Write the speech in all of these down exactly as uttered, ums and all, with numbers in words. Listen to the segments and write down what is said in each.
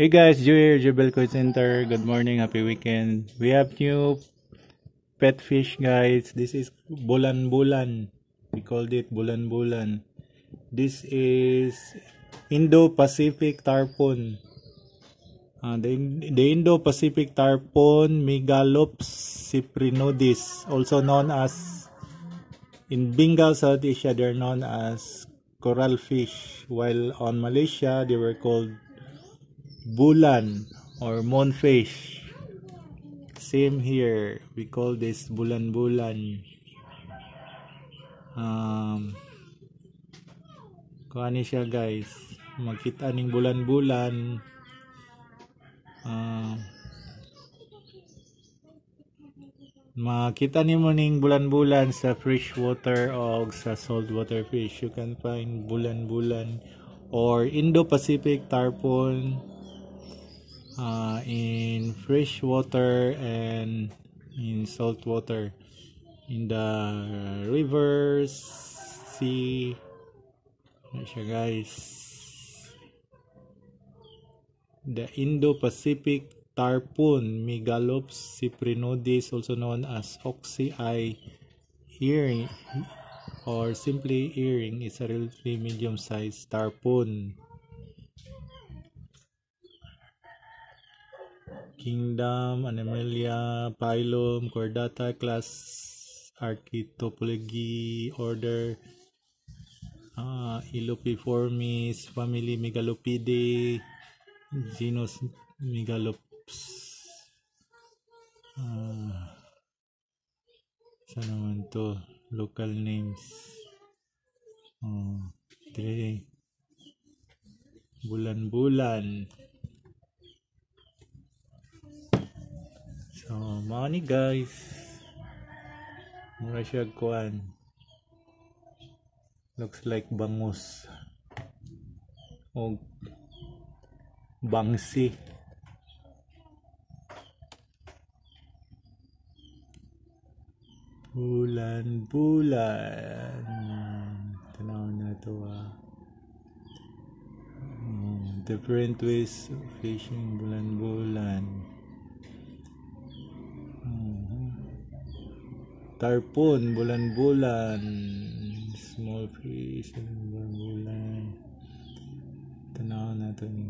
Hey guys, Joe here, Jiobel Koi Center. Good morning, happy weekend. We have new pet fish, guys. This is Bulan Bulan. We called it Bulan Bulan. This is Indo-Pacific Tarpon. Uh, the, the Indo-Pacific Tarpon Megalops cyprinoides, also known as in Bengal, South Asia, they're known as coral fish, while on Malaysia they were called Bulan or moonfish. Same here, we call this Bulan Bulan. Um, kuhani siya guys, makita ning Bulan Bulan. Uh, makita ni mo ning Bulan Bulan sa fresh water og sa salt water fish. You can find Bulan Bulan or Indo-Pacific Tarpon uh, in fresh water and in salt water, in the rivers, sea. There siya guys, the Indo-Pacific Tarpon Megalops cyprinoides, also known as oxy eye earring or simply earring, is a relatively medium-sized tarpon. Kingdom, Animalia, Phylum, Chordata, class, Archaetopelagiae, order uh, Ilopiformis, family Megalopidae, genus Megalops. Ah, saan naman to? Local names. Oh, three. Bulan Bulan. So, money guys. Mura siya kuan. Looks like bangus. Oh, bangsi. Bulan Bulan. Tanaw na to ah. Mm, different ways of fishing Bulan Bulan. Mm-hmm. Tarpon Bulan Bulan. Small fish Bulan Bulan. Tanaw na to ni.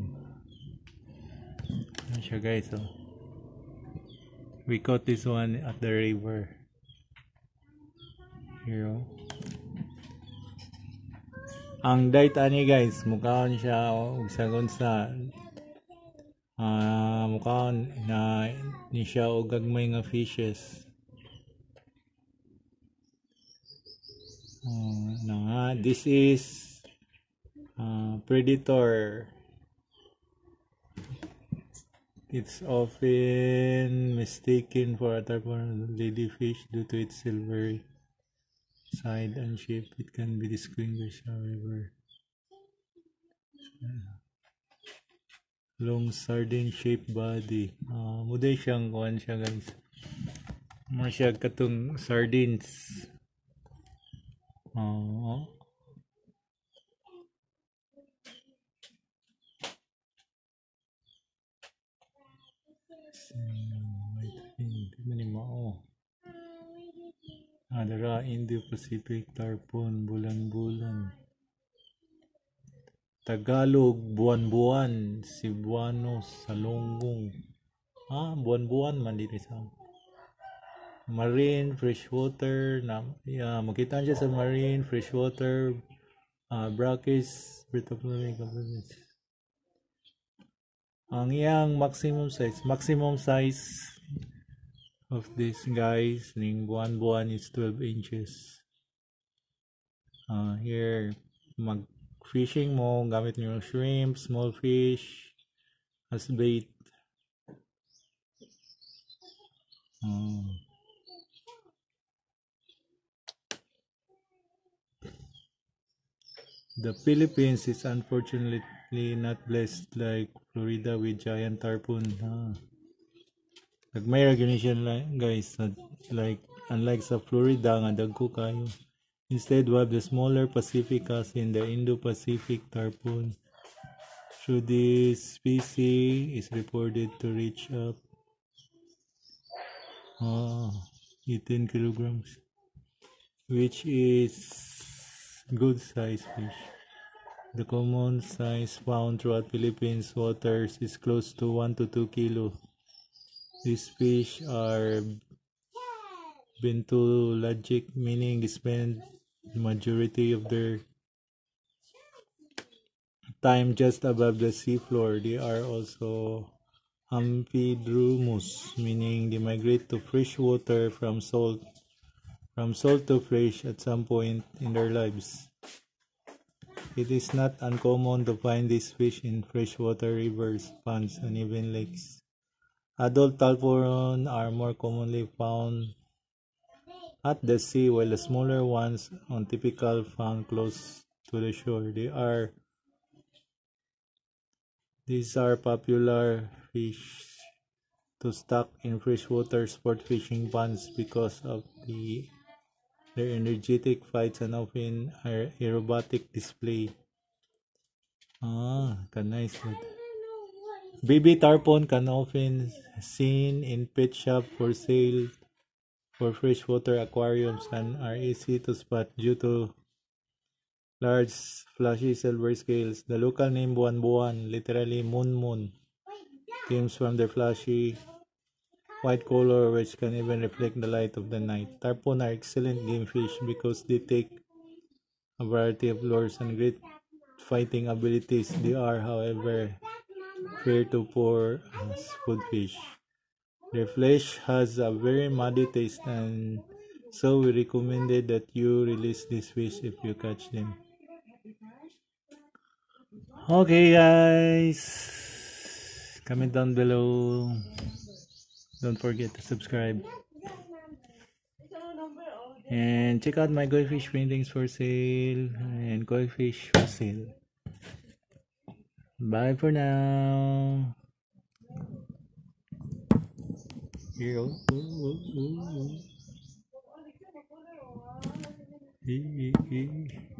Siya guys, so we caught this one at the river here. Oh, ang diet ani guys, mukhaon siya og sagunsa. Ah, mukhaon na ni siya og gagmay nga fishes. Oh, na this is uh, predator. It's often mistaken for a tarpon ladyfish due to its silvery side and shape. It can be distinguished, however. Long sardine-shaped body. Uh, muday siyang kuhan siya guys. Mura siya katong sardines. Uh, Adara Indo-Pacific Tarpon Bulan Bulan. Tagalog Buan-Buan, Cebuano, Salonggong. Ah, Buan-Buan man dito sa marine, freshwater. Na, yeah, makita siya sa marine, freshwater, uh, brackish, britopluming. Ang iyang maximum size, maximum size of this guys ning Buan-Buan is twelve inches. Uh, here mag fishing mo gamit niyo shrimp, small fish as bait. Uh, the Philippines is unfortunately not blessed like Florida with giant tarpon. Huh? Like may recognition guys, like unlike sa Florida nga dagko kayo. Instead we have the smaller Pacificas in the Indo-Pacific Tarpon through this species is reported to reach up oh, eighteen kilograms, which is good size fish. The common size found throughout Philippines waters is close to one to two kilo. These fish are bentologic, meaning they spend the majority of their time just above the seafloor. They are also amphidromous, meaning they migrate to fresh water from salt, from salt to fresh at some point in their lives. It is not uncommon to find these fish in freshwater rivers, ponds, and even lakes. Adult tarpon are more commonly found at the sea, while the smaller ones are typically found close to the shore. They are These are popular fish to stock in freshwater sport fishing ponds because of the their energetic fights and often aer aerobatic display. Ah, can I say that? Baby tarpon can often seen in pet shop for sale for freshwater aquariums and are easy to spot due to large flashy silver scales. The local name Buan-Buan, literally moon moon, comes from their flashy white color, which can even reflect the light of the night. Tarpon are excellent game fish because they take a variety of lures and great fighting abilities. They are, however, fair to poor as food fish. Their flesh has a very muddy taste, and so we recommended that you release these fish if you catch them. Okay, guys, comment down below. Don't forget to subscribe and check out my koi fish paintings for sale and koi fish for sale. Bye for now. Yo.